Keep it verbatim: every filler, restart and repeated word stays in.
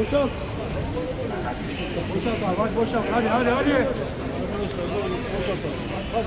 Boşalt. Boşalt abi, hadi boşalt. Hadi, hadi, hadi. Boşalt abi. Hadi.